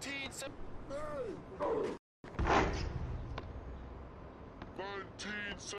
17...